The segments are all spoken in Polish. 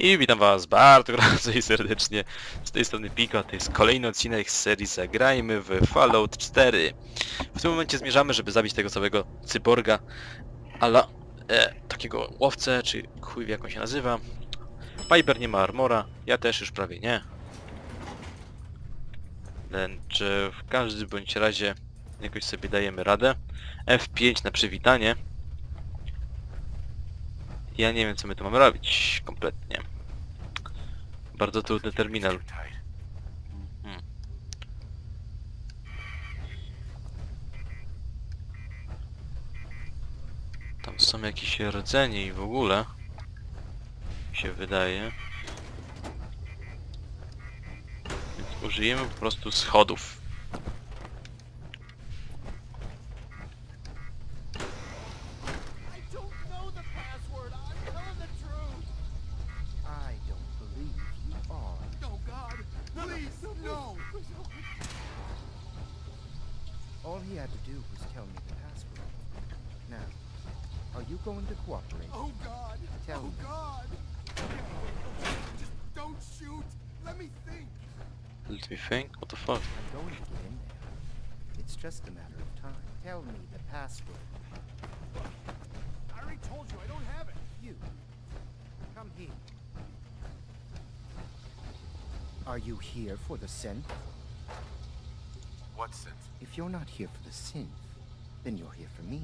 I witam was bardzo i serdecznie. Z tej strony Pico, to jest kolejny odcinek z serii Zagrajmy w Fallout 4. W tym momencie zmierzamy, żeby zabić tego całego cyborga, ala takiego łowcę, czy chuj wie jak on się nazywa. Piper nie ma armora, ja też już prawie nie. Lecz w każdym bądź razie jakoś sobie dajemy radę. F5 na przywitanie. Ja nie wiem co my tu mamy robić kompletnie. Bardzo trudny terminal. Tam są jakieś rdzenie i w ogóle się wydaje. Więc użyjemy po prostu schodów. All he had to do was tell me the password. Now, are you going to cooperate? Oh God! Tell me. God! Just don't shoot. Let me think. Let me think. What the fuck? I'm going to get in there. It's just a matter of time. Tell me the password. I already told you I don't have it. You come here. Are you here for the scent? What synth? If you're not here for the synth, then you're here for me.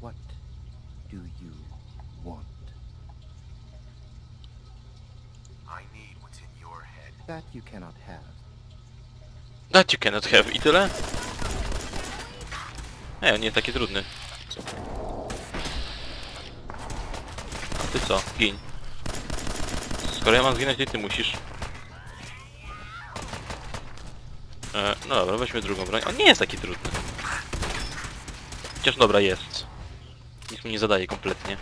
What do you want? I need what's in your head. That you cannot have. That you cannot have. I tyle? Ej, on nie jest taki trudny. A ty co? Gin. Skoro ja mam zginąć, to ty musisz. No dobra, weźmy drugą broń. On nie jest taki trudny. Chociaż dobra, jest. Nic mi nie zadaje kompletnie.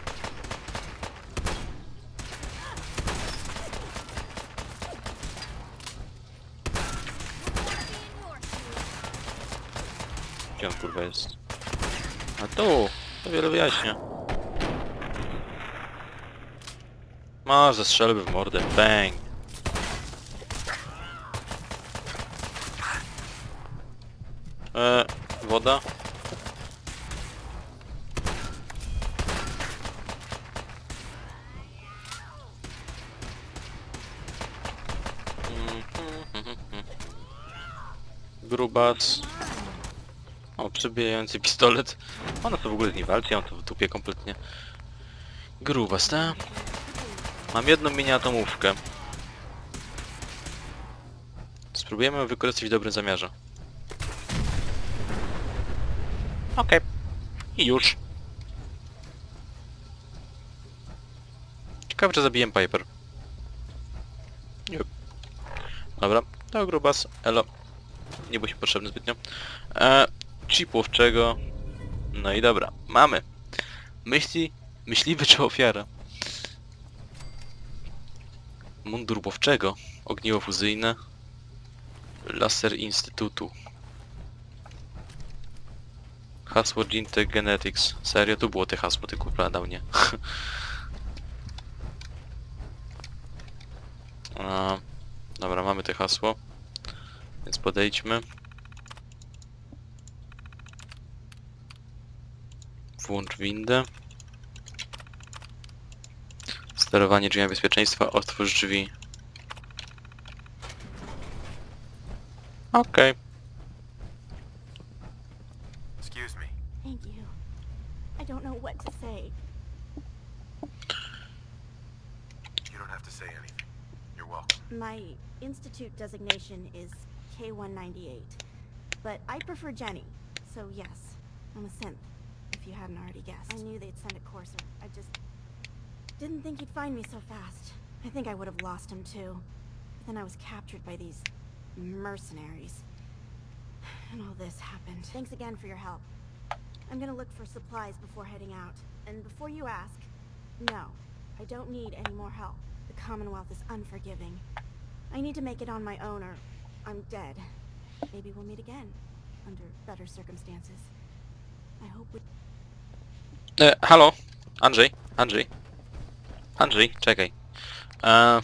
Gdzie on kurwa jest? A tu! To wiele wyjaśnia. Masz ze strzelby w mordę. Bang! Woda. Grubac. O, przebijający pistolet. Ona to w ogóle nie walczy, on to w dupie kompletnie. Grubac, tak? Mam jedną miniatomówkę. Spróbujemy ją wykorzystać w dobrym zamiarze. Okej. I już. Ciekawe, czy zabiję Piper. Nie. Dobra, to grubas. Elo. Nie był się potrzebny zbytnio. Chip łowczego. No i dobra, mamy. Myśliwy czy ofiara? Mundur łowczego. Ogniwo fuzyjne. Laser Instytutu. Hasło Gintech Genetics. Serio, tu było te hasło, ty kurwa dał mnie. Dobra, mamy te hasło. Więc podejdźmy. Włącz windę. Sterowanie drzwiami bezpieczeństwa. Otwórz drzwi. Okej. I don't know what to say. You don't have to say anything. You're welcome. My institute designation is K198, but I prefer Jenny. So yes, I'm a synth, if you hadn't already guessed. I knew they'd send a Courser. I just didn't think he'd find me so fast. I think I would have lost him too. But then I was captured by these mercenaries. And all this happened. Thanks again for your help. I'm gonna look for supplies before heading out. And before you ask, no, I don't need any more help. The Commonwealth is unforgiving. I need to make it on my own or I'm dead. Maybe we'll meet again, under better circumstances. I hope we... Halo? Andrzej? Czekaj. God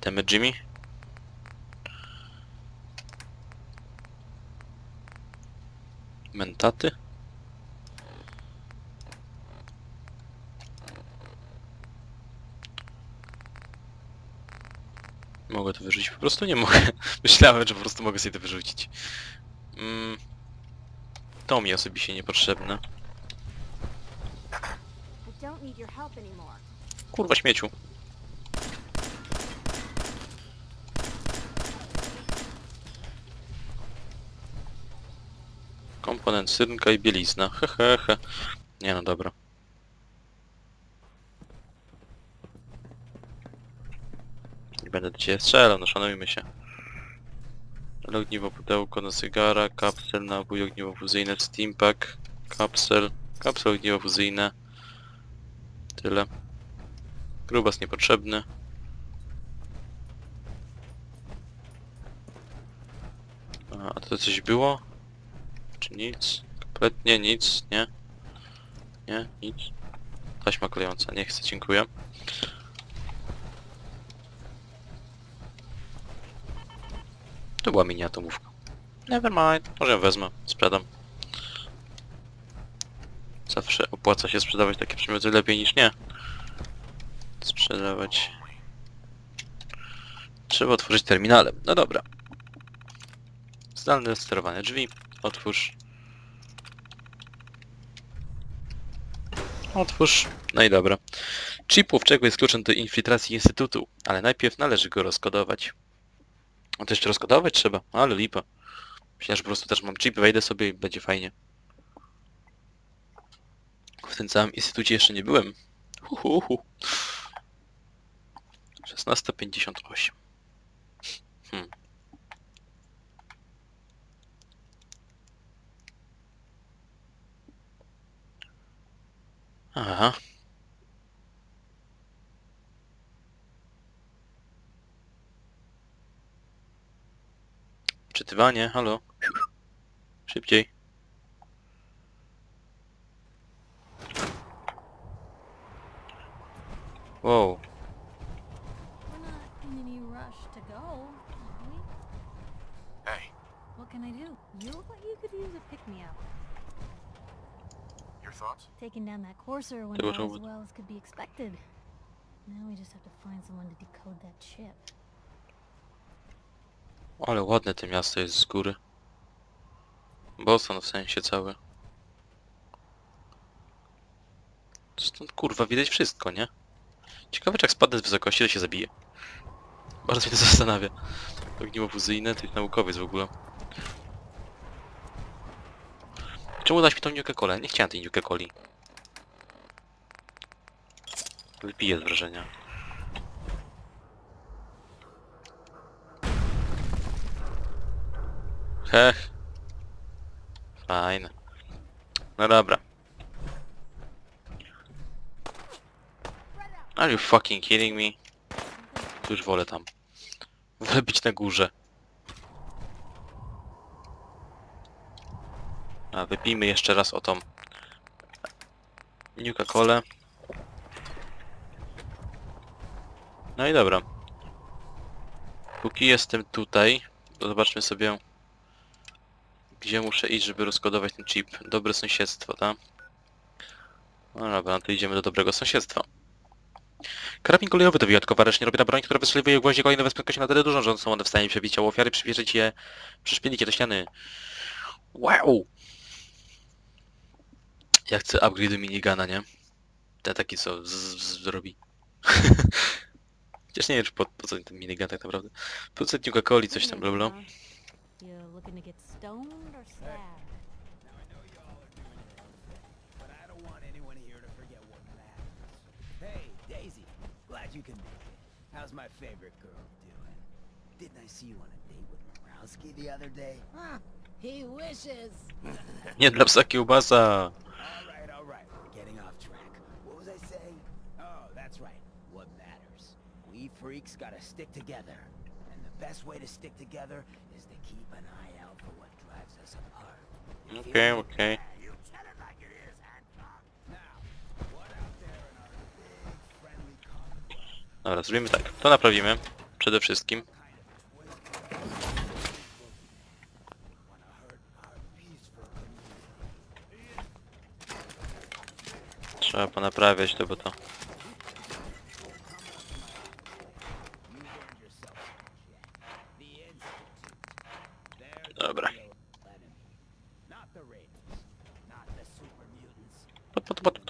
damn it, Jimmy. Mentaty? Mogę to wyrzucić? Po prostu nie mogę. Myślałem, że po prostu mogę sobie to wyrzucić. To mi osobiście niepotrzebne. Kurwa śmieciu. Komponent synka i bielizna. Hehehe. Nie no dobra. Nie będę do ciebie strzelał, no szanujmy się. Ogniwo, pudełko na cygara, kapsel, nabój, ogniwo fuzyjne, steampack, kapsel, ogniwo fuzyjne. Tyle. Grubas niepotrzebny. A to coś było? Czy nic? Kompletnie nic, nie? Nie, nic. Taśma klejąca, nie chcę, dziękuję. To była mini atomówka. Nevermind, może ją wezmę, sprzedam. Zawsze opłaca się sprzedawać takie przedmioty lepiej niż nie. Sprzedawać... Trzeba otworzyć terminalem, no dobra. Zdalne sterowane drzwi, otwórz. Otwórz, no i dobra. Chip łowczego jest kluczem do infiltracji Instytutu, ale najpierw należy go rozkodować. A to jeszcze rozkodować trzeba? Ale lipa. Myślę, że po prostu też mam chip, wejdę sobie i będzie fajnie. W tym całym instytucie jeszcze nie byłem. 16:58. Aha. Czytywanie, halo. Szybciej. Wow. Taking down that Courser went out as well as could be expected. Now we just have to find someone to decode that chip. Ale ładne to miasto jest z góry. Boston w sensie cały. Stąd kurwa widać wszystko, nie? Ciekawe, czy jak spadnę z wysokości, to się zabije. Bardzo mnie to zastanawia. Ogniwo fuzyjne, to jest naukowiec w ogóle. Czemu dać mi tą Nuka-Colę? Nie chciałem tej Nuka-Coli. Wypiję z wrażenia. Hech. Fajne. No dobra. Are you fucking kidding me? Tu już wolę tam. Wolę być na górze. A wypijmy jeszcze raz o tą Nuka-Colę. No i dobra. Póki jestem tutaj, to zobaczmy sobie, gdzie muszę iść, żeby rozkodować ten chip. Dobre sąsiedztwo, tak? No dobra, no to idziemy do dobrego sąsiedztwa. Karabin kolejowy to wyjątkowa ręcznie robiona broń, która wystrzeliwuje gwoździe kolejne z prędkością na tyle dużą, że są one w stanie przebić ciało ofiary, przyszpilić je do ściany. Wow! Ja chcę upgrade'u minigana, nie? Ten taki co zrobi. Chociaż nie wiem, czy po co ten minigun tak naprawdę. Producent Nuka-Coli, coś tam blabla. Nie dla psa kiełbasa! Okej, okej. Dobra, zrobimy tak. To naprawimy. Przede wszystkim. Trzeba ponaprawiać to, bo to... Dobra.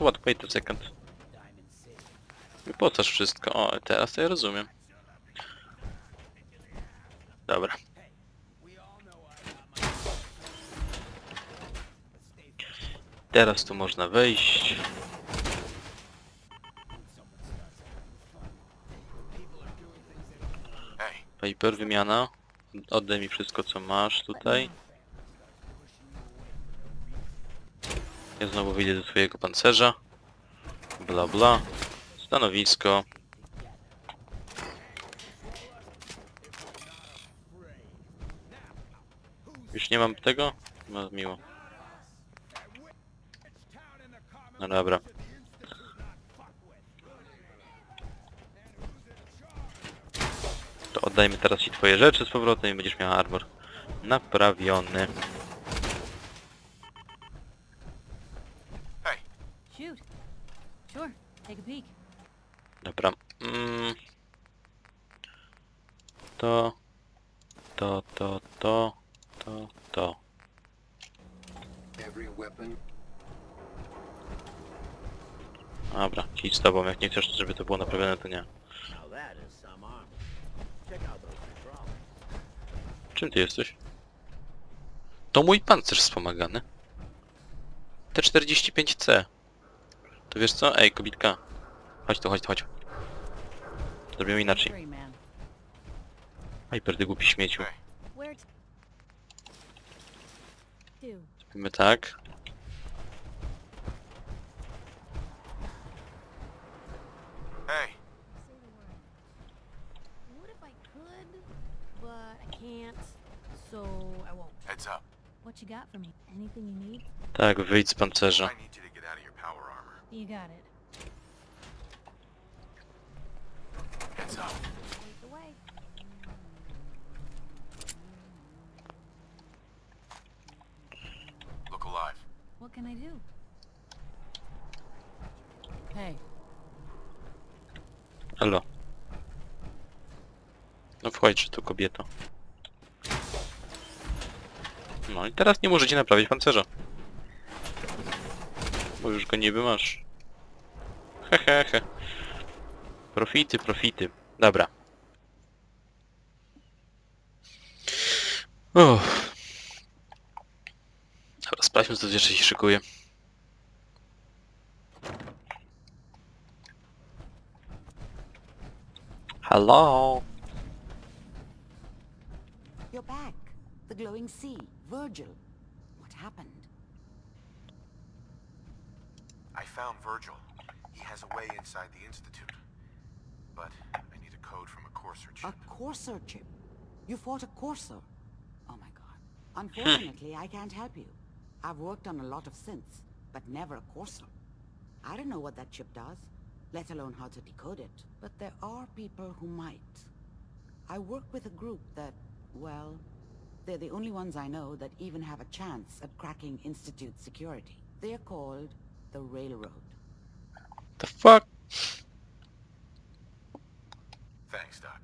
What, wait a second. Wypocasz wszystko. O, teraz to ja rozumiem. Dobra. Teraz tu można wejść. Piper, wymiana. Oddaj mi wszystko, co masz tutaj. Ja znowu wyjdę do twojego pancerza. Bla bla. Stanowisko. Już nie mam tego? No miło. No dobra. To oddajmy teraz ci twoje rzeczy z powrotem i będziesz miał armor naprawiony. Dobra. To. Dobra, idź z tobą. Jak nie chcesz, żeby to było naprawione, to nie. Czym ty jesteś? To mój pancerz wspomagany. T-45C. To wiesz co? Ej, kobitka. Chodź tu, chodź tu, chodź. Zrobimy inaczej. Aj, perdy głupi śmieciu. Zrobimy tak. Tak, wyjdź z pancerza. Halo. No wchodź tu, kobieto. No i teraz nie możecie naprawić pancerza. Bo już go niby masz. Hehehe. Profity, profity. Dobra. Uff. Dobra, sprawdźmy, co jeszcze się szykuje. Hello. You're back. The glowing sea. Virgil. What happened? I found Virgil. He has a way inside the Institute. But I need a code from a Courser chip. A Courser chip? You fought a Courser? Oh my god. Unfortunately, I can't help you. I've worked on a lot of synths, but never a Courser. I don't know what that chip does, let alone how to decode it. But there are people who might. I work with a group that, well... They're the only ones I know that even have a chance at cracking Institute security. They're called the Railroad. The fuck? Thanks, Doc.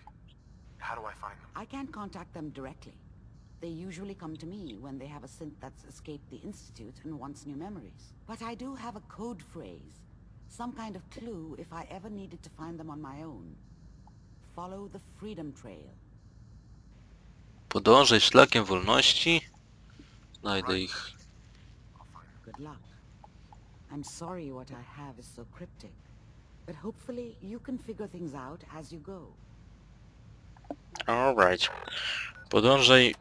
How do I find them? I can't contact them directly. They usually come to me when they have a synth that's escaped the Institute and wants new memories. But I do have a code phrase. Some kind of clue if I ever needed to find them on my own. Follow the Freedom Trail. Podążaj szlakiem wolności. Znajdę ich. Good luck. I'm sorry what I have is so cryptic, but hopefully you can figure things out as you go. All right. Podążaj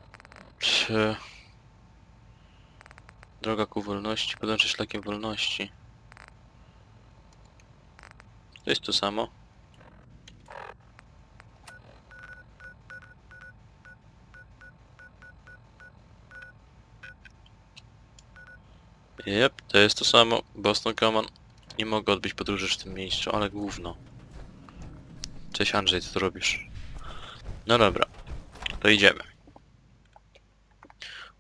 droga ku wolności, podążaj szlakiem wolności. To jest to samo. Jep, to jest to samo. Boston Common. Nie mogę odbyć podróży w tym miejscu, ale gówno. Cześć Andrzej, co tu robisz? No dobra, to idziemy.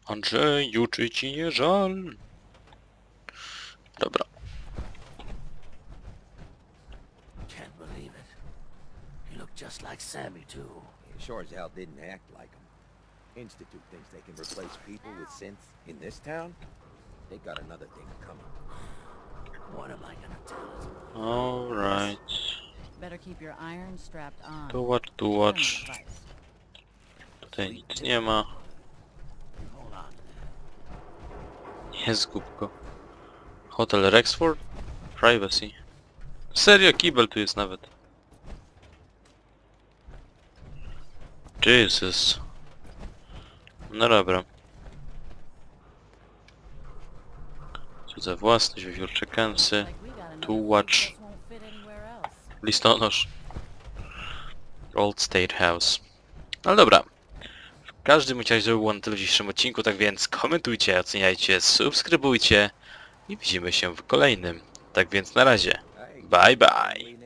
Andrzeju, czy ci nie żal? Dobra. Can't believe it. He looked just like Sammy too. Sure as hell didn't act like him. Institute thinks they can replace people with synths in this town. They got another thing coming. What am I gonna tell them? All right. Better keep your iron strapped on. To what to watch. Tutaj nic nie ma. Nie zgub go. Hotel Rexford? Privacy. Serio, kibel tu jest nawet. Jesus. No dobra. Cudza własność, wiewiórcze kęsy. Tułacz. Listonosz. Old State House. No dobra. W każdym razie to było na tyle w dzisiejszym odcinku, tak więc komentujcie, oceniajcie, subskrybujcie i widzimy się w kolejnym. Tak więc na razie. Bye bye.